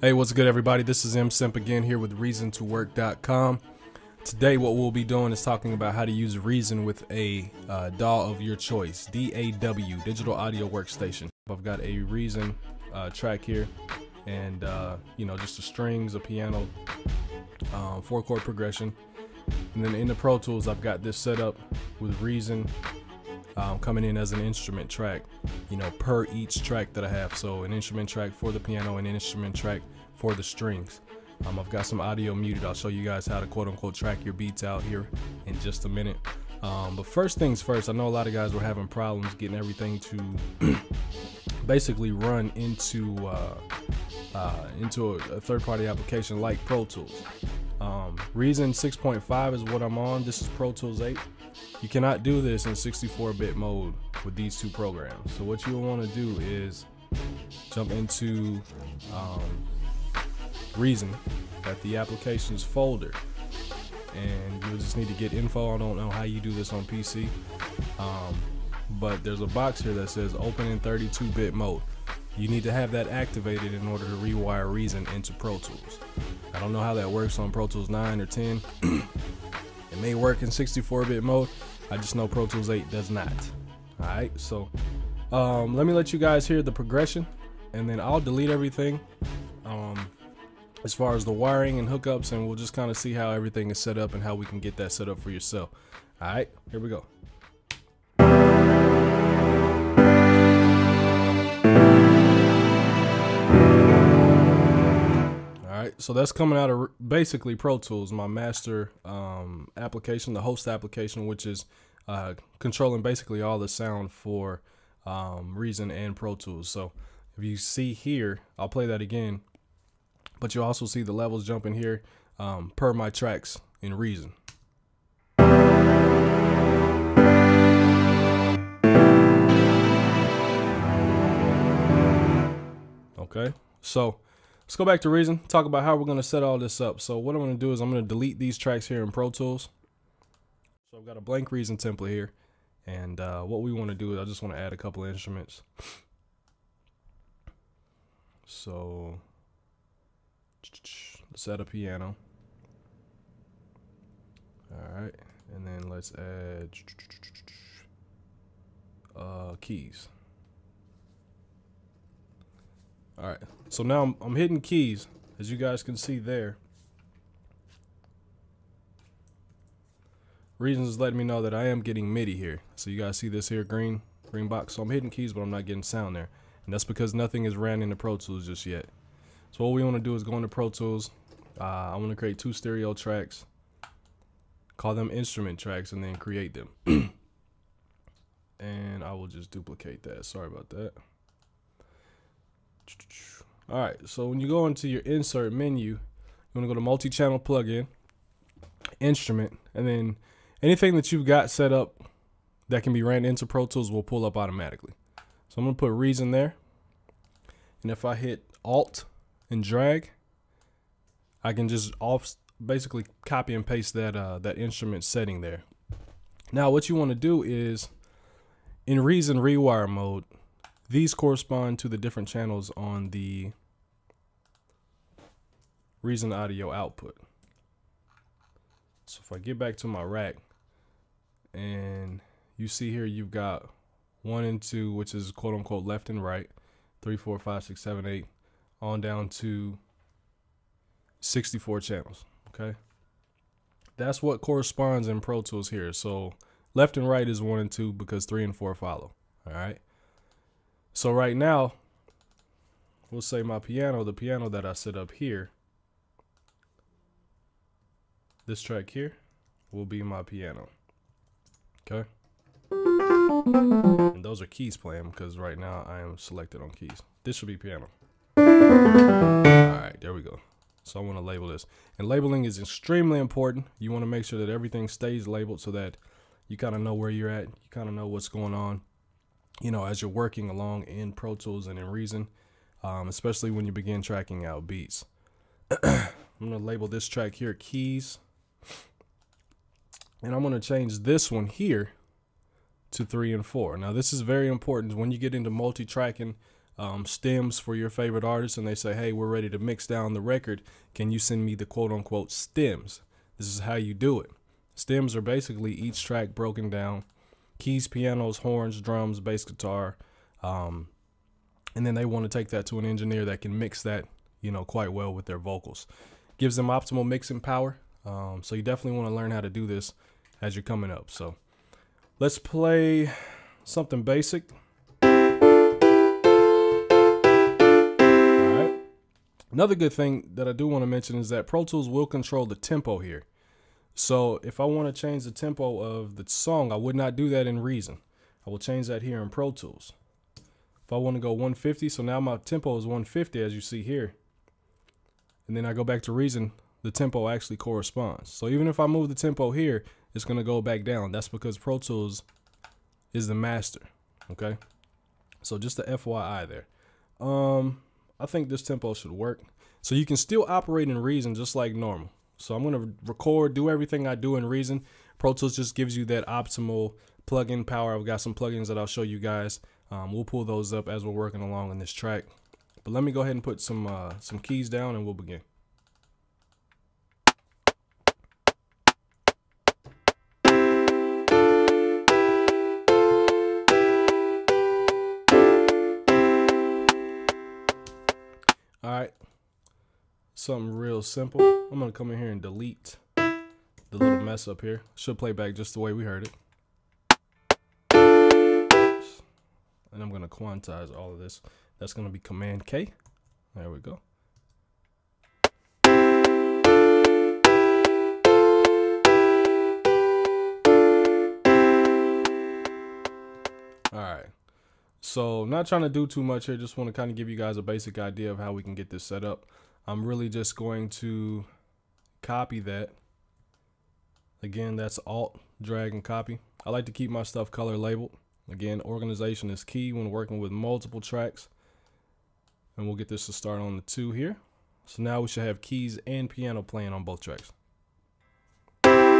Hey, what's good everybody? This is MSimp again here with reasontowork.com. Today what we'll be doing is talking about how to use Reason with a DAW of your choice, DAW, digital audio workstation. I've got a Reason track here and you know, just the strings, a piano, 4-chord progression. And then in the Pro Tools, I've got this set up with Reason coming in as an instrument track, you know, per each track that I have. So an instrument track for the piano and an instrument track for the strings. I've got some audio muted. I'll show you guys how to quote unquote track your beats out here in just a minute. But first things first, I know a lot of guys were having problems getting everything to basically run into a third-party application like Pro Tools. Reason 6.5 is what I'm on. This is Pro Tools 8. You cannot do this in 64-bit mode with these two programs. So what you'll want to do is jump into Reason at the applications folder, and you'll just need to get info. I don't know how you do this on PC, but there's a box here that says open in 32-bit mode. You need to have that activated in order to rewire Reason into Pro Tools. I don't know how that works on Pro Tools 9 or 10. It may work in 64-bit mode. I just know Pro Tools 8 does not. All right, so let me let you guys hear the progression, and then I'll delete everything as far as the wiring and hookups, and we'll just kind of see how everything is set up and how we can get that set up for yourself. All right, here we go. So that's coming out of basically Pro Tools, my master application, the host application, which is controlling basically all the sound for Reason and Pro Tools. So if you see here, I'll play that again, but you'll also see the levels jumping here per my tracks in Reason. Okay, so let's go back to Reason, talk about how we're going to set all this up. So what I'm going to do is I'm going to delete these tracks here in Pro Tools. So I've got a blank Reason template here. And what we want to do is I just want to add a couple of instruments. So let's add a piano. All right. And then let's add keys. All right, so now I'm hitting keys, as you guys can see there. Reason is letting me know that I am getting MIDI here. So you guys see this here, green box. So I'm hitting keys, but I'm not getting sound there. And that's because nothing is ran into Pro Tools just yet. So what we want to do is go into Pro Tools. I want to create two stereo tracks, call them instrument tracks, and then create them. And I will just duplicate that. Sorry about that. All right, so when you go into your insert menu, you want to go to multi-channel plugin, instrument, and then anything that you've got set up that can be ran into Pro Tools will pull up automatically. So I'm going to put Reason there, and if I hit Alt and drag, I can just basically copy and paste that that instrument setting there. Now what you want to do is in Reason rewire mode, these correspond to the different channels on the Reason audio output. So if I get back to my rack, and you see here, you've got 1 and 2, which is quote unquote left and right, 3, 4, 5, 6, 7, 8, on down to 64 channels. Okay, that's what corresponds in Pro Tools here. So left and right is 1 and 2 because 3 and 4 follow. All right. So right now, we'll say my piano, the piano that I set up here, this track here will be my piano, okay? And those are keys playing because right now I am selected on keys. This should be piano. All right, there we go. So I want to label this. And labeling is extremely important. You want to make sure that everything stays labeled so that you kind of know where you're at, you kind of know what's going on, you know, as you're working along in Pro Tools and in Reason, especially when you begin tracking out beats. I'm going to label this track here keys, and I'm going to change this one here to 3 and 4. Now this is very important when you get into multi-tracking stems for your favorite artists, and they say, hey, we're ready to mix down the record, can you send me the quote-unquote stems? This is how you do it. Stems are basically each track broken down: keys, pianos, horns, drums, bass guitar, and then they want to take that to an engineer that can mix that, you know, quite well with their vocals. Gives them optimal mixing power. So you definitely want to learn how to do this as you're coming up. So let's play something basic. All right. Another good thing that I do want to mention is that Pro Tools will control the tempo here. So if I want to change the tempo of the song, I would not do that in Reason. I will change that here in Pro Tools. If I want to go 150, so now my tempo is 150, as you see here. And then I go back to Reason, the tempo actually corresponds. So even if I move the tempo here, it's going to go back down. That's because Pro Tools is the master. Okay. So just the FYI there. I think this tempo should work. So you can still operate in Reason just like normal. So I'm going to record, do everything I do in Reason. Pro Tools just gives you that optimal plugin power. I've got some plugins that I'll show you guys. We'll pull those up as we're working along in this track. But let me go ahead and put some keys down and we'll begin. All right, something real simple. I'm gonna come in here and delete the little mess up here. Should play back just the way we heard it. And I'm gonna quantize all of this. That's going to be Command K. There we go. All right. So not trying to do too much here. Just want to kind of give you guys a basic idea of how we can get this set up. I'm really just going to copy that. Again, that's Alt, drag, and copy. I like to keep my stuff color labeled. Again, organization is key when working with multiple tracks. And we'll get this to start on the 2 here. So now we should have keys and piano playing on both tracks. Alright,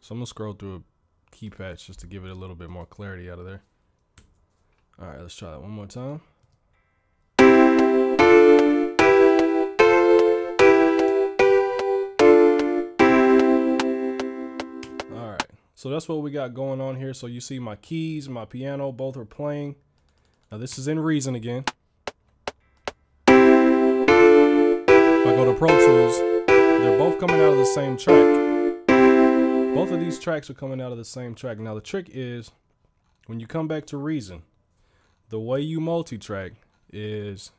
so I'm going to scroll through a key patch just to give it a little bit more clarity out of there. Alright, let's try that one more time. So that's what we got going on here. So you see my keys, my piano, both are playing. Now this is in Reason again. If I go to Pro Tools, they're both coming out of the same track. Both of these tracks are coming out of the same track. Now the trick is, when you come back to Reason, the way you multi-track is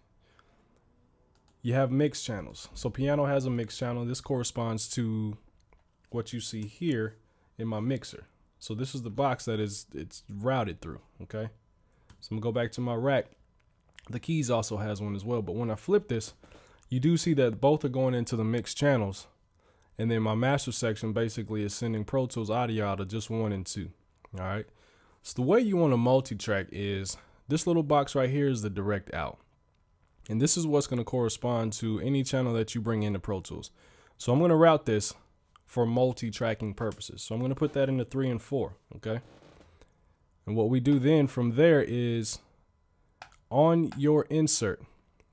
you have mix channels. So piano has a mix channel. This corresponds to what you see here in my mixer. So this is the box that it's routed through. Okay. So I'm gonna go back to my rack. The keys also has one as well. But when I flip this, you do see that both are going into the mix channels. And then my master section basically is sending Pro Tools audio out of just 1 and 2. All right. So the way you want to multi-track is this little box right here is the direct out. And this is what's going to correspond to any channel that you bring into Pro Tools. So I'm going to route this for multi-tracking purposes. So I'm going to put that into 3 and 4. Okay. And what we do then from there is on your insert,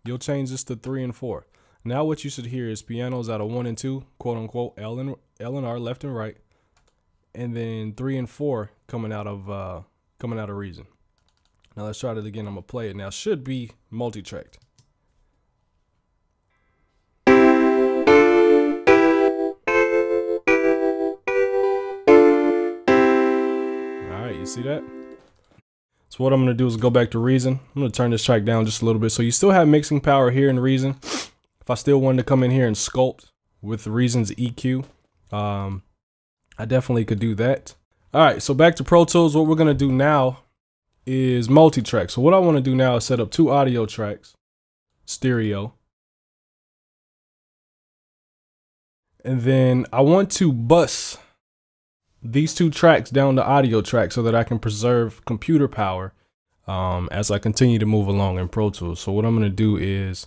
you'll change this to 3 and 4. Now what you should hear is pianos out of 1 and 2, quote unquote, L and R, left and right. And then 3 and 4 coming out of Reason. Now let's try that again. I'm going to play it now. Should be multi-tracked. You see that? So what I'm going to do is go back to Reason. I'm going to turn this track down just a little bit. So you still have mixing power here in Reason. If I still wanted to come in here and sculpt with Reason's EQ, I definitely could do that. All right, so back to Pro Tools. What we're going to do now is multi-track. So what I want to do now is set up 2 audio tracks, stereo. And then I want to bus these 2 tracks down to audio tracks so that I can preserve computer power as I continue to move along in Pro Tools. So what I'm going to do is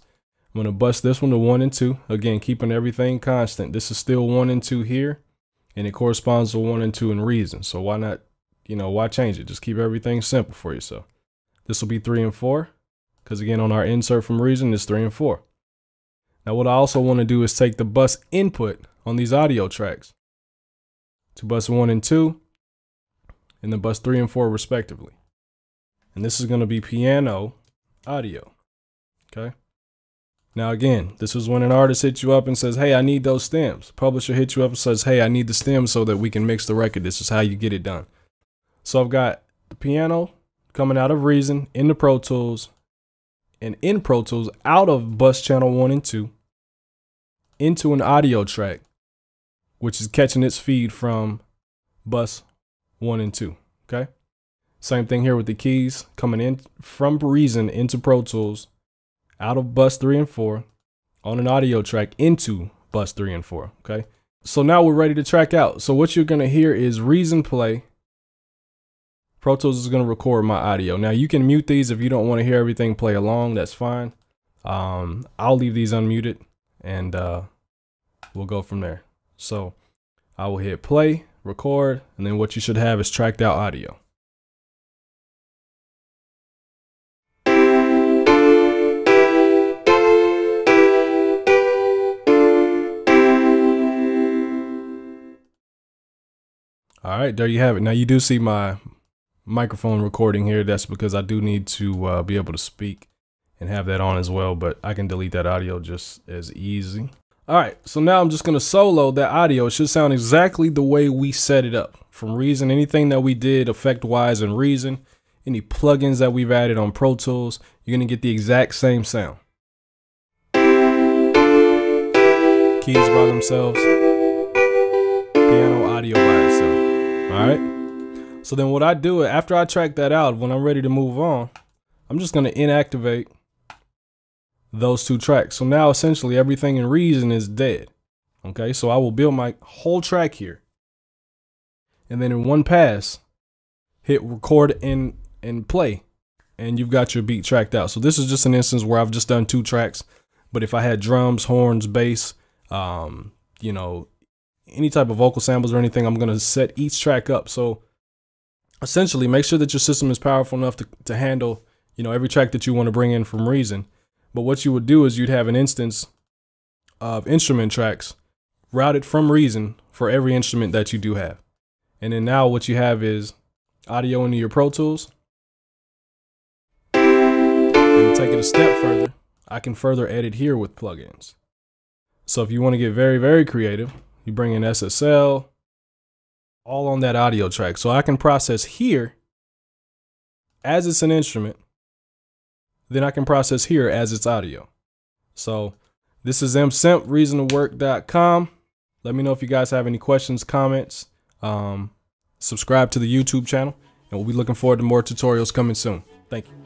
I'm going to bust this one to 1 and 2. Again, keeping everything constant. This is still 1 and 2 here. and it corresponds to 1 and 2 in Reason. So why not, you know, why change it? Just keep everything simple for yourself. This will be 3 and 4, because again, on our insert from Reason, it's 3 and 4. Now what I also want to do is take the bus input on these audio tracks to bus 1 and 2 and the bus 3 and 4 respectively. And this is going to be piano audio. Okay. Now again, this is when an artist hits you up and says, hey, I need those stems. Publisher hits you up and says, hey, I need the stems so that we can mix the record. This is how you get it done. So I've got the piano coming out of Reason into Pro Tools, and in Pro Tools out of bus channel 1 and 2 into an audio track, which is catching its feed from bus 1 and 2. Okay. Same thing here with the keys coming in from Reason into Pro Tools, out of bus 3 and 4 on an audio track into bus 3 and 4. Okay. So now we're ready to track out. So what you're going to hear is Reason play. Pro Tools is going to record my audio. Now you can mute these if you don't want to hear everything play along, that's fine. I'll leave these unmuted and we'll go from there. So I will hit play, record, and then what you should have is tracked out audio. All right, there you have it. Now you do see my microphone recording here. That's because I do need to be able to speak and have that on as well, but I can delete that audio just as easy. All right, so now I'm just gonna solo that audio. It should sound exactly the way we set it up from Reason. Anything that we did effect-wise in Reason, any plugins that we've added on Pro Tools, you're gonna get the exact same sound. Keys by themselves, piano audio by itself. All right. So then what I do after I track that out, when I'm ready to move on, I'm just going to inactivate those two tracks. So now essentially everything in Reason is dead. Okay. So I will build my whole track here, and then in one pass, hit record and play, and you've got your beat tracked out. So this is just an instance where I've just done 2 tracks, but if I had drums, horns, bass, you know, any type of vocal samples or anything, I'm going to set each track up. So essentially make sure that your system is powerful enough to handle, you know, every track that you want to bring in from Reason. But what you would do is you'd have an instance of instrument tracks routed from Reason for every instrument that you do have. And then now what you have is audio into your Pro Tools. And take it a step further, I can further edit here with plugins. So if you want to get very, very creative, you bring in SSL, all on that audio track. So I can process here as it's an instrument, then I can process here as it's audio. So this is MSimp, reasontowork.com. Let me know if you guys have any questions, comments, subscribe to the YouTube channel, and we'll be looking forward to more tutorials coming soon. Thank you.